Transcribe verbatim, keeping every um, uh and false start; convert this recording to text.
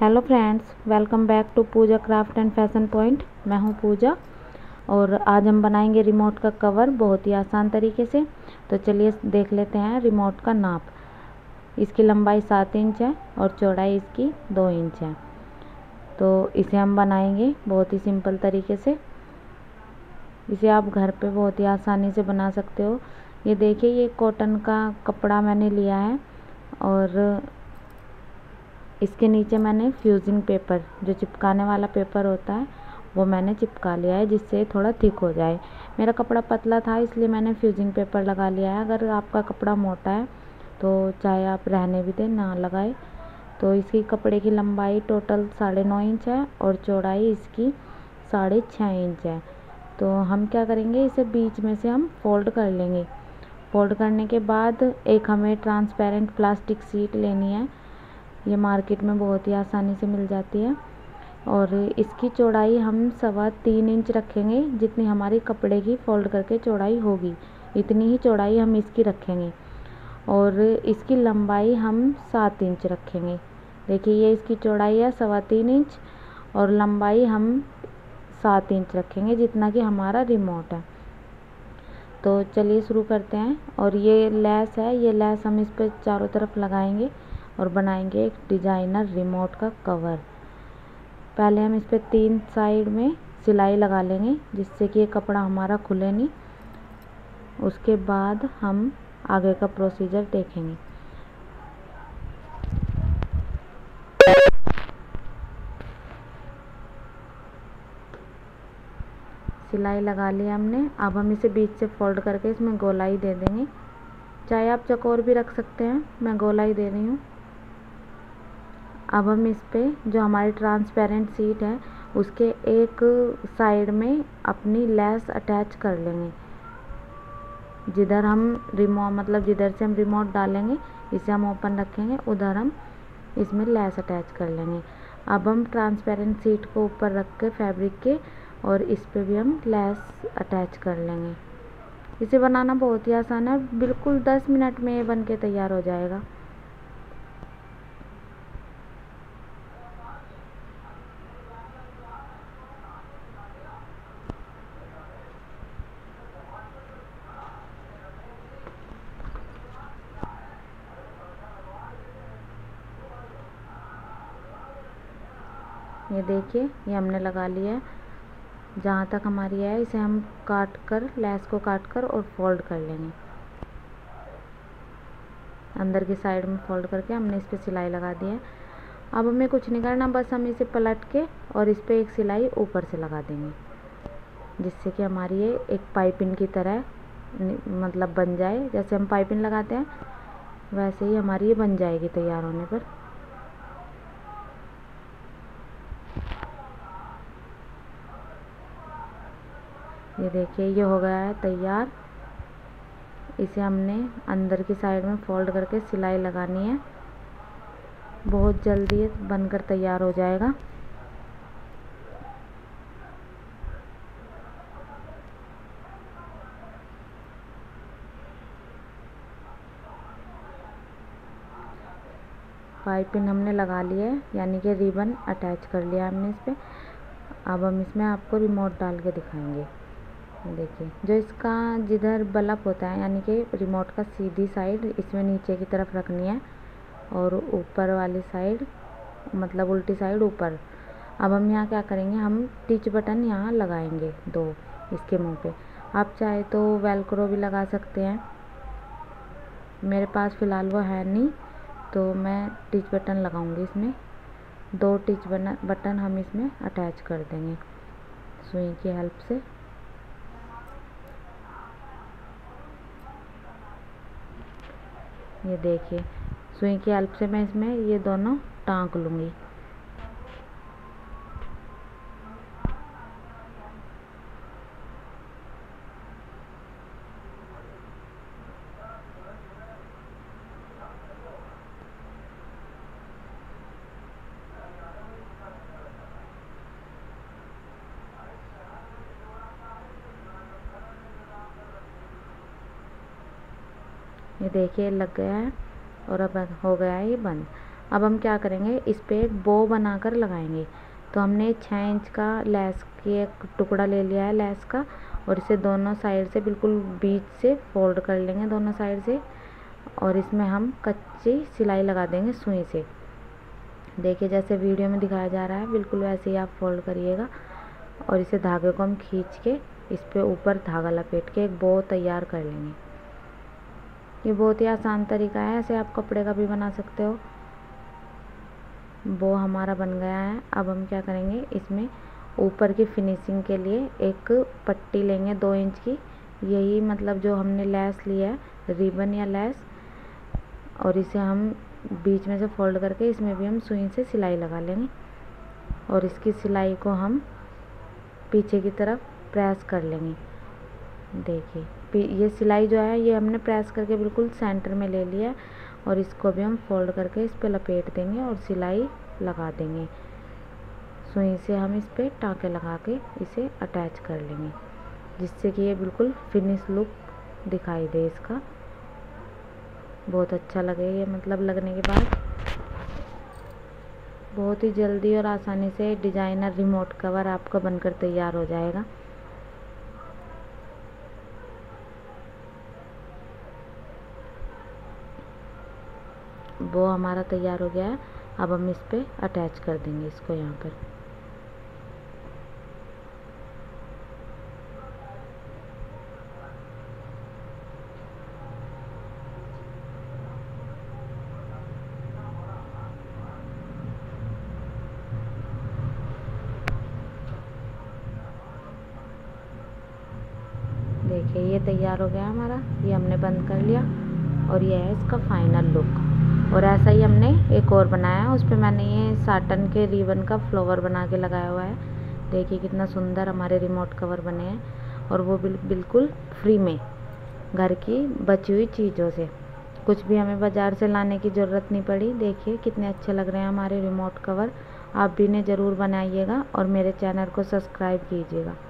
Hello friends, welcome back to Pooja craft and fashion point. मैं हूं पूजा और आज हम बनाएंगे रिमोट का कवर बहुत ही आसान तरीके से। तो चलिए देख लेते हैं रिमोट का नाप। इसकी लंबाई सात इंच है और चौड़ाई इसकी दो इंच है। तो इसे हम बनाएंगे बहुत ही सिंपल तरीके से। इसे आप घर पे बहुत ही आसानी से बना सकते हो। ये देखिए, ये कॉटन का कपड़ा मैंने लिया है और इसके नीचे मैंने फ्यूजिंग पेपर, जो चिपकाने वाला पेपर होता है, वो मैंने चिपका लिया है जिससे थोड़ा थिक हो जाए। मेरा कपड़ा पतला था इसलिए मैंने फ्यूजिंग पेपर लगा लिया है। अगर आपका कपड़ा मोटा है तो चाहे आप रहने भी दें, ना लगाए। तो इसकी कपड़े की लंबाई टोटल साढ़े नौ इंच है और चौड़ाई इसकी साढ़े छः इंच है। तो हम क्या करेंगे, इसे बीच में से हम फोल्ड कर लेंगे। फोल्ड करने के बाद एक हमें ट्रांसपेरेंट प्लास्टिक शीट लेनी है। ये मार्केट में बहुत ही आसानी से मिल जाती है। और इसकी चौड़ाई हम सवा तीन इंच रखेंगे, जितनी हमारी कपड़े की फ़ोल्ड करके चौड़ाई होगी इतनी ही चौड़ाई हम इसकी रखेंगे। और इसकी लंबाई हम सात इंच रखेंगे। देखिए, ये इसकी चौड़ाई है सवा तीन इंच और लंबाई हम सात इंच रखेंगे, जितना कि हमारा रिमोट है। तो चलिए शुरू करते हैं। और ये लैस है, ये लैस हम इस पर चारों तरफ लगाएंगे और बनाएंगे एक डिजाइनर रिमोट का कवर। पहले हम इस पर तीन साइड में सिलाई लगा लेंगे जिससे कि ये कपड़ा हमारा खुले नहीं। उसके बाद हम आगे का प्रोसीजर देखेंगे। सिलाई लगा ली हमने। अब हम इसे बीच से फोल्ड करके इसमें गोलाई दे देंगे। चाहे आप चकोर भी रख सकते हैं, मैं गोलाई दे रही हूँ। अब हम इस पर जो हमारी ट्रांसपेरेंट शीट है उसके एक साइड में अपनी लेस अटैच कर लेंगे। जिधर हम रिमोट मतलब जिधर से हम रिमोट डालेंगे, इसे हम ओपन रखेंगे, उधर हम इसमें लेस अटैच कर लेंगे। अब हम ट्रांसपेरेंट शीट को ऊपर रख के फैब्रिक के, और इस पर भी हम लेस अटैच कर लेंगे। इसे बनाना बहुत ही आसान है, बिल्कुल दस मिनट में ये बन के तैयार हो जाएगा। ये देखिए, ये हमने लगा लिया है। जहाँ तक हमारी है इसे हम काट कर, लेस को काट कर और फोल्ड कर लेंगे। अंदर की साइड में फोल्ड करके हमने इस पर सिलाई लगा दी है। अब हमें कुछ नहीं करना, बस हम इसे पलट के और इस पर एक सिलाई ऊपर से लगा देंगे, जिससे कि हमारी ये एक पाइपिंग की तरह मतलब बन जाए। जैसे हम पाइपिंग लगाते हैं वैसे ही हमारी ये बन जाएगी तैयार होने पर। ये देखिए, ये हो गया है तैयार। इसे हमने अंदर की साइड में फोल्ड करके सिलाई लगानी है। बहुत जल्दी बनकर तैयार हो जाएगा। पाइपिंग हमने लगा ली है, यानी कि रिबन अटैच कर लिया हमने इस पर। अब हम इसमें आपको रिमोट डाल के दिखाएंगे। देखिए, जो इसका जिधर बल्ब होता है, यानी कि रिमोट का सीधी साइड इसमें नीचे की तरफ रखनी है और ऊपर वाली साइड मतलब उल्टी साइड ऊपर। अब हम यहाँ क्या करेंगे, हम टिच बटन यहाँ लगाएंगे दो इसके मुंह पे। आप चाहे तो वेलक्रो भी लगा सकते हैं, मेरे पास फ़िलहाल वो है नहीं तो मैं टिच बटन लगाऊंगी। इसमें दो टिच बटन हम इसमें अटैच कर देंगे सुई की हेल्प से। ये देखिए, सुई की हेल्प से मैं इसमें ये दोनों टाँक लूँगी। ये देखिए, लग गया है और अब हो गया है ये बंद। अब हम क्या करेंगे, इस पर एक बो बनाकर लगाएंगे। तो हमने छः इंच का लेस की एक टुकड़ा ले लिया है लेस का, और इसे दोनों साइड से बिल्कुल बीच से फोल्ड कर लेंगे दोनों साइड से, और इसमें हम कच्ची सिलाई लगा देंगे सुई से। देखिए जैसे वीडियो में दिखाया जा रहा है बिल्कुल वैसे ही आप फोल्ड करिएगा, और इसे धागे को हम खींच के इस पर ऊपर धागा लपेट के एक बो तैयार कर लेंगे। ये बहुत ही आसान तरीका है, ऐसे आप कपड़े का भी बना सकते हो। बो हमारा बन गया है। अब हम क्या करेंगे, इसमें ऊपर की फिनिशिंग के लिए एक पट्टी लेंगे दो इंच की, यही मतलब जो हमने लैस लिया है रिबन या लैस, और इसे हम बीच में से फोल्ड करके इसमें भी हम सुई से सिलाई लगा लेंगे, और इसकी सिलाई को हम पीछे की तरफ प्रेस कर लेंगे। देखिए ये सिलाई जो है ये हमने प्रेस करके बिल्कुल सेंटर में ले लिया, और इसको भी हम फोल्ड करके इस पर लपेट देंगे और सिलाई लगा देंगे। सुई से हम इस पर टाँके लगा के इसे अटैच कर लेंगे, जिससे कि ये बिल्कुल फिनिश लुक दिखाई दे, इसका बहुत अच्छा लगे। ये मतलब लगने के बाद बहुत ही जल्दी और आसानी से डिजाइनर रिमोट कवर आपका बनकर तैयार हो जाएगा। वो हमारा तैयार हो गया है। अब हम इस पर अटैच कर देंगे इसको यहाँ पर। देखिए ये तैयार हो गया हमारा, ये हमने बंद कर लिया, और ये है इसका फाइनल लुक। और ऐसा ही हमने एक और बनाया है, उस पर मैंने ये साटन के रिबन का फ्लावर बना के लगाया हुआ है। देखिए कितना सुंदर हमारे रिमोट कवर बने हैं, और वो बिल्कुल फ्री में, घर की बची हुई चीज़ों से, कुछ भी हमें बाज़ार से लाने की ज़रूरत नहीं पड़ी। देखिए कितने अच्छे लग रहे हैं हमारे रिमोट कवर। आप भी इन्हें ज़रूर बनाइएगा और मेरे चैनल को सब्सक्राइब कीजिएगा।